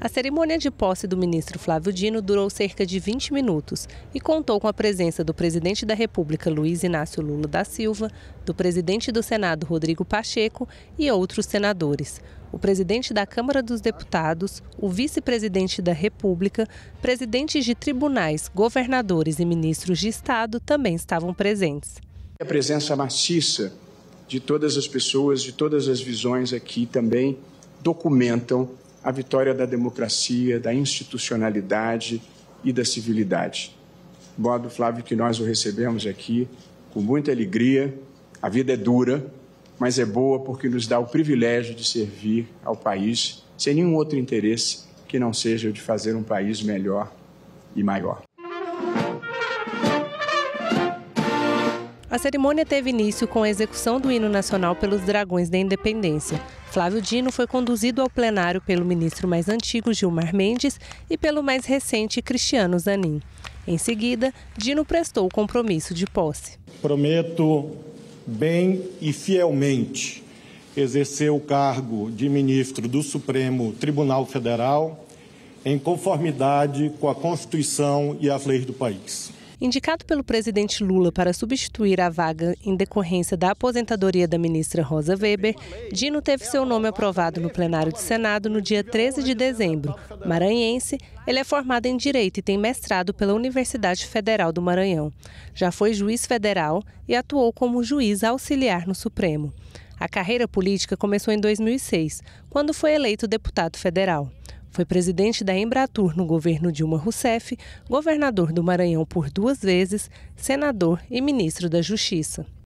A cerimônia de posse do ministro Flávio Dino durou cerca de 20 minutos e contou com a presença do presidente da República, Luiz Inácio Lula da Silva, do presidente do Senado, Rodrigo Pacheco, e outros senadores. O presidente da Câmara dos Deputados, o vice-presidente da República, presidentes de tribunais, governadores e ministros de Estado também estavam presentes. A presença maciça de todas as pessoas, de todas as visões aqui também documentam a vitória da democracia, da institucionalidade e da civilidade. De modo, Flávio, que nós o recebemos aqui com muita alegria. A vida é dura, mas é boa porque nos dá o privilégio de servir ao país sem nenhum outro interesse que não seja o de fazer um país melhor e maior. A cerimônia teve início com a execução do hino nacional pelos Dragões da Independência. Flávio Dino foi conduzido ao plenário pelo ministro mais antigo, Gilmar Mendes, e pelo mais recente, Cristiano Zanin. Em seguida, Dino prestou o compromisso de posse. Prometo bem e fielmente exercer o cargo de ministro do Supremo Tribunal Federal em conformidade com a Constituição e as leis do país. Indicado pelo presidente Lula para substituir a vaga em decorrência da aposentadoria da ministra Rosa Weber, Dino teve seu nome aprovado no plenário do Senado no dia 13 de dezembro. Maranhense, ele é formado em Direito e tem mestrado pela Universidade Federal do Maranhão. Já foi juiz federal e atuou como juiz auxiliar no Supremo. A carreira política começou em 2006, quando foi eleito deputado federal. Foi presidente da Embratur no governo Dilma Rousseff, governador do Maranhão por 2 vezes, senador e ministro da Justiça.